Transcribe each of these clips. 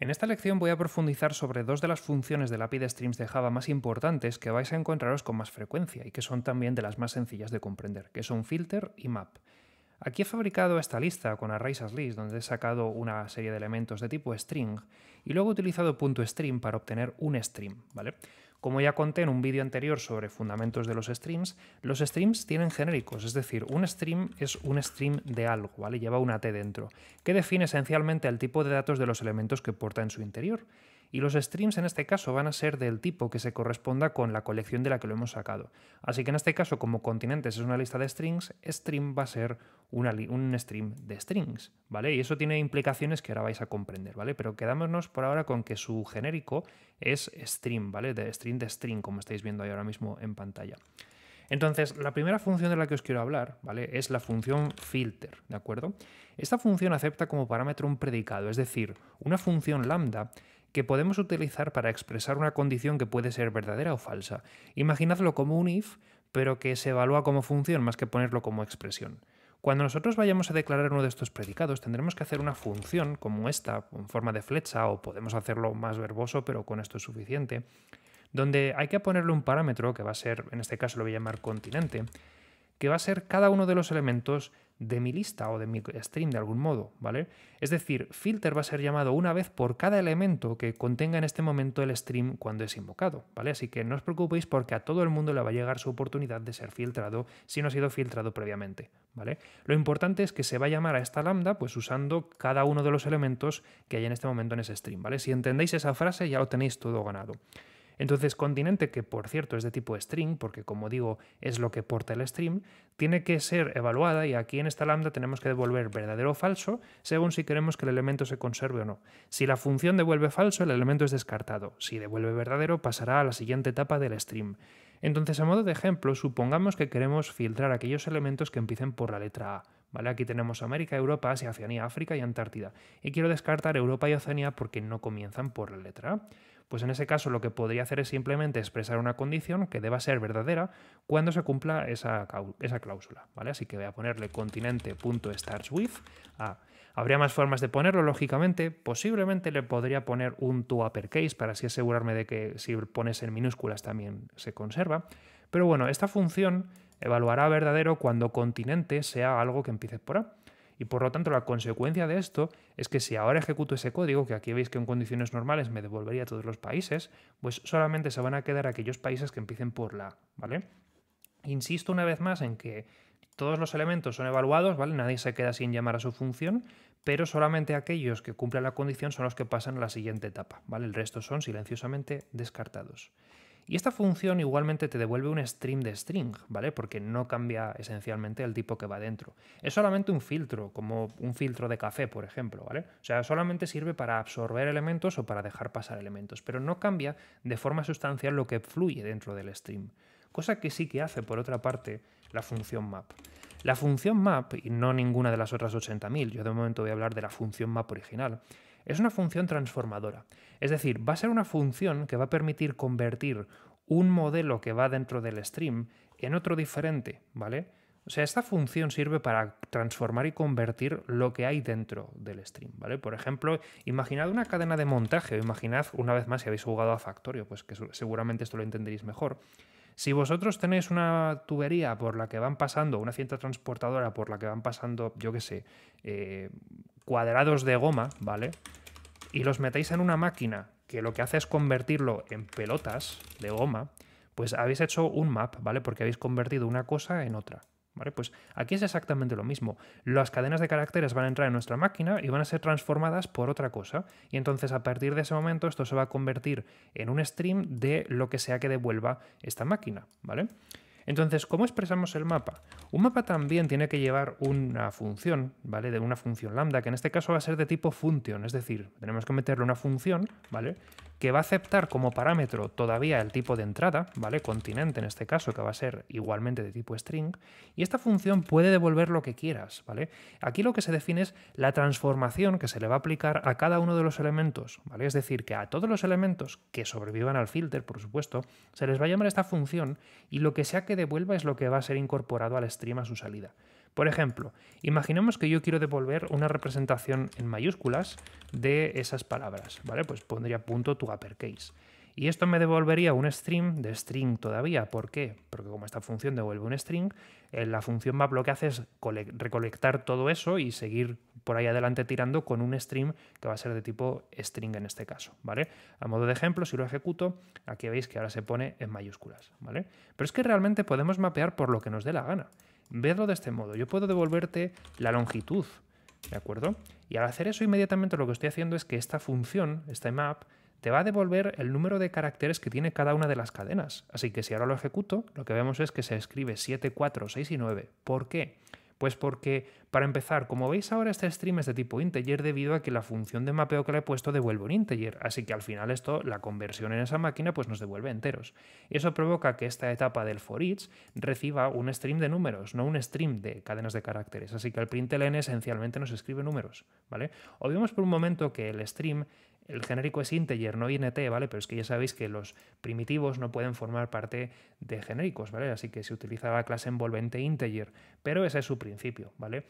En esta lección voy a profundizar sobre dos de las funciones del API de Streams de Java más importantes que vais a encontraros con más frecuencia y que son también de las más sencillas de comprender, que son filter y map. Aquí he fabricado esta lista con arrays as list, donde he sacado una serie de elementos de tipo string y luego he utilizado .stream para obtener un stream, ¿vale? Como ya conté en un vídeo anterior sobre fundamentos de los streams tienen genéricos, es decir, un stream es un stream de algo, ¿vale? Lleva una T dentro, que define esencialmente el tipo de datos de los elementos que porta en su interior. Y los streams en este caso van a ser del tipo que se corresponda con la colección de la que lo hemos sacado. Así que en este caso, como continentes es una lista de strings, stream va a ser un stream de strings, ¿vale? Y eso tiene implicaciones que ahora vais a comprender, ¿vale? Pero quedámonos por ahora con que su genérico es stream, ¿vale? De string, como estáis viendo ahí ahora mismo en pantalla. Entonces, la primera función de la que os quiero hablar, ¿vale?, es la función filter, ¿de acuerdo? Esta función acepta como parámetro un predicado, es decir, una función lambda que podemos utilizar para expresar una condición que puede ser verdadera o falsa. Imaginadlo como un if, pero que se evalúa como función más que ponerlo como expresión. Cuando nosotros vayamos a declarar uno de estos predicados, tendremos que hacer una función como esta, en forma de flecha, o podemos hacerlo más verboso, pero con esto es suficiente, donde hay que ponerle un parámetro, que va a ser, en este caso lo voy a llamar continente, que va a ser cada uno de los elementos de mi lista o de mi stream de algún modo, ¿vale? Es decir, filter va a ser llamado una vez por cada elemento que contenga en este momento el stream cuando es invocado, ¿vale? Así que no os preocupéis porque a todo el mundo le va a llegar su oportunidad de ser filtrado si no ha sido filtrado previamente, ¿vale? Lo importante es que se va a llamar a esta lambda pues usando cada uno de los elementos que hay en este momento en ese stream, ¿vale? Si entendéis esa frase ya lo tenéis todo ganado. Entonces, continente, que por cierto es de tipo string, porque como digo, es lo que porta el stream, tiene que ser evaluada y aquí en esta lambda tenemos que devolver verdadero o falso según si queremos que el elemento se conserve o no. Si la función devuelve falso, el elemento es descartado. Si devuelve verdadero, pasará a la siguiente etapa del stream. Entonces, a modo de ejemplo, supongamos que queremos filtrar aquellos elementos que empiecen por la letra A, ¿vale? Aquí tenemos América, Europa, Asia, Oceanía, África y Antártida. Y quiero descartar Europa y Oceanía porque no comienzan por la letra A. Pues en ese caso lo que podría hacer es simplemente expresar una condición que deba ser verdadera cuando se cumpla esa cláusula, ¿vale? Así que voy a ponerle continente.startsWith a... Habría más formas de ponerlo, lógicamente. Posiblemente le podría poner un to uppercase para así asegurarme de que si pones en minúsculas también se conserva. Pero bueno, esta función evaluará verdadero cuando continente sea algo que empiece por A. Y por lo tanto la consecuencia de esto es que si ahora ejecuto ese código, que aquí veis que en condiciones normales me devolvería a todos los países, pues solamente se van a quedar aquellos países que empiecen por la A, ¿vale? Insisto una vez más en que todos los elementos son evaluados, ¿vale? Nadie se queda sin llamar a su función, pero solamente aquellos que cumplan la condición son los que pasan a la siguiente etapa, ¿vale? El resto son silenciosamente descartados. Y esta función igualmente te devuelve un stream de string, ¿vale? Porque no cambia esencialmente el tipo que va dentro. Es solamente un filtro, como un filtro de café, por ejemplo, ¿vale? O sea, solamente sirve para absorber elementos o para dejar pasar elementos, pero no cambia de forma sustancial lo que fluye dentro del stream. Cosa que sí que hace, por otra parte, la función map. La función map, y no ninguna de las otras 80.000, yo de momento voy a hablar de la función map original, es una función transformadora. Es decir, va a ser una función que va a permitir convertir un modelo que va dentro del stream en otro diferente, ¿vale? O sea, esta función sirve para transformar y convertir lo que hay dentro del stream, ¿vale? Por ejemplo, imaginad una cadena de montaje, o imaginad, una vez más, si habéis jugado a Factorio, pues que seguramente esto lo entenderéis mejor. Si vosotros tenéis una tubería por la que van pasando, una cinta transportadora por la que van pasando, yo qué sé, cuadrados de goma, ¿vale? Y los metéis en una máquina que lo que hace es convertirlo en pelotas de goma, pues habéis hecho un map, ¿vale? Porque habéis convertido una cosa en otra, ¿vale? Pues aquí es exactamente lo mismo. Las cadenas de caracteres van a entrar en nuestra máquina y van a ser transformadas por otra cosa. Y entonces a partir de ese momento esto se va a convertir en un stream de lo que sea que devuelva esta máquina, ¿vale? Entonces, ¿cómo expresamos el mapa? Un mapa también tiene que llevar una función, ¿vale? De una función lambda, que en este caso va a ser de tipo function, es decir, tenemos que meterle una función, ¿vale? Que va a aceptar como parámetro todavía el tipo de entrada, ¿vale? Continente en este caso, que va a ser igualmente de tipo string, y esta función puede devolver lo que quieras, ¿vale? Aquí lo que se define es la transformación que se le va a aplicar a cada uno de los elementos, ¿vale? Es decir, que a todos los elementos que sobrevivan al filter, por supuesto, se les va a llamar esta función y lo que sea que devuelva es lo que va a ser incorporado al stream a su salida. Por ejemplo, imaginemos que yo quiero devolver una representación en mayúsculas de esas palabras, ¿vale? Pues pondría .toUpperCase. Y esto me devolvería un stream de string todavía. ¿Por qué? Porque como esta función devuelve un string, la función map lo que hace es recolectar todo eso y seguir por ahí adelante tirando con un stream que va a ser de tipo string en este caso, ¿vale? A modo de ejemplo, si lo ejecuto, aquí veis que ahora se pone en mayúsculas, ¿vale? Pero es que realmente podemos mapear por lo que nos dé la gana. Vedlo de este modo. Yo puedo devolverte la longitud, ¿de acuerdo? Y al hacer eso inmediatamente lo que estoy haciendo es que esta función, este map, te va a devolver el número de caracteres que tiene cada una de las cadenas. Así que si ahora lo ejecuto, lo que vemos es que se escribe 7, 4, 6 y 9. ¿Por qué? Pues porque, para empezar, como veis ahora este stream es de tipo integer debido a que la función de mapeo que le he puesto devuelve un integer. Así que al final esto, la conversión en esa máquina, pues nos devuelve enteros. Eso provoca que esta etapa del for each reciba un stream de números, no un stream de cadenas de caracteres. Así que el println esencialmente nos escribe números, ¿vale? Obviemos por un momento que el stream... el genérico es integer, no int, ¿vale? Pero es que ya sabéis que los primitivos no pueden formar parte de genéricos, ¿vale? Así que se utiliza la clase envolvente integer, pero ese es su principio, ¿vale?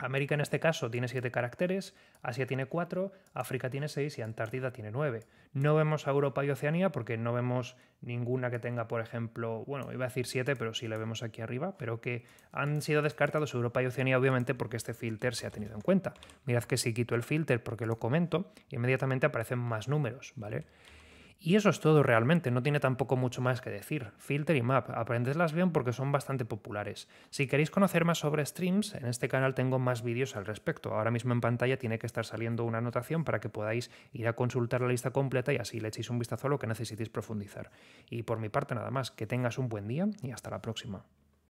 América en este caso tiene 7 caracteres, Asia tiene 4, África tiene 6 y Antártida tiene 9. No vemos a Europa y Oceanía porque no vemos ninguna que tenga, por ejemplo, bueno, iba a decir 7, pero sí la vemos aquí arriba, pero que han sido descartados Europa y Oceanía obviamente porque este filter se ha tenido en cuenta. Mirad que si quito el filter porque lo comento, inmediatamente aparecen más números, ¿vale? Y eso es todo realmente, no tiene tampoco mucho más que decir. Filter y map, aprendedlas bien porque son bastante populares. Si queréis conocer más sobre streams, en este canal tengo más vídeos al respecto. Ahora mismo en pantalla tiene que estar saliendo una anotación para que podáis ir a consultar la lista completa y así le echéis un vistazo a lo que necesitéis profundizar. Y por mi parte nada más, que tengas un buen día y hasta la próxima.